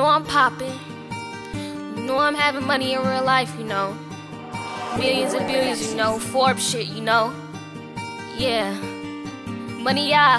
know I'm popping. You know I'm having money in real life, you know. Millions and billions, you know. Forbes shit, you know. Yeah. Money, yeah.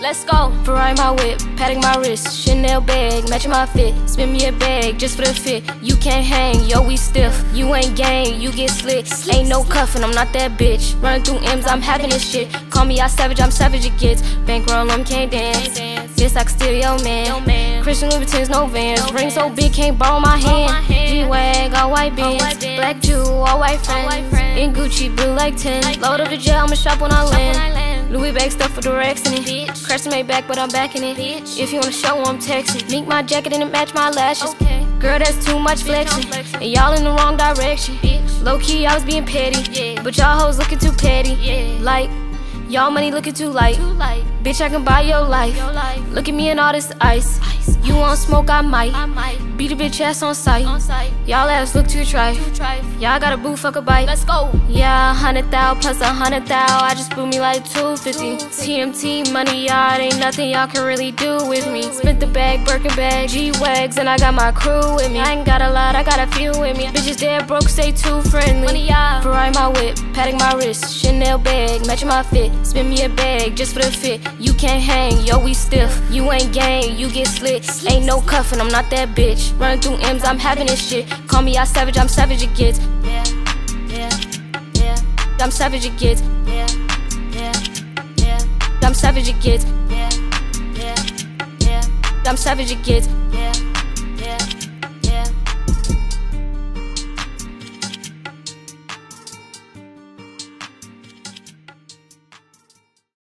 Let's go. Ferrari my whip, patting my wrist, Chanel bag, matching my fit. Spin me a bag just for the fit. You can't hang, yo, we stiff. You ain't gang, you get slick. Ain't no cuffin', I'm not that bitch. Running through M's, I'm having this shit. Call me out savage, I'm savage, it gets. Bankroll, I'm can't dance. Yes, I can steal your man. Christian Louboutins, no Vans. Ring so big, can't borrow my hand. G-Wag, all white bands. Black Jew, all white friends. In Gucci, blue like 10. Load up the jail, I'ma shop when I land. Louis bag stuff with the racks in it. Bitch. Crashing my back, but I'm back in it. Bitch. If you wanna show, I'm texting. Mink my jacket and it match my lashes. Okay. Girl, that's too much flexing. And y'all in the wrong direction. Bitch. Low key, I was being petty. Yeah. But y'all hoes looking too petty. Yeah. Like, y'all money looking too light. Bitch, I can buy your life. Look at me and all this ice. You want smoke, I might. Beat a bitch ass on sight. Y'all ass look too trife. Y'all got a boo, fuck a bite. Let's go. Yeah, 100,000 plus 100,000. I just blew me like 250. TMT money, y'all ain't nothing y'all can really do with me. Spent the bag, Birkin bag, G-Wags, and I got my crew with me. I ain't got a lot, I got a few with me. Bitches dead broke, stay too friendly. Ferrari my whip, patting my wrist, Chanel bag, matching my fit. Spin me a bag just for the fit. You can't hang, yo, we stiff. You ain't gang, you get slick. Ain't no cuffin', I'm not that bitch. Running through M's, I'm having this shit. Call me out savage, I'm savage, it gets. Yeah, yeah, yeah. I'm savage, it gets. Yeah, yeah, yeah. I'm savage, it gets. Yeah, yeah, yeah. I'm savage, it gets. Yeah.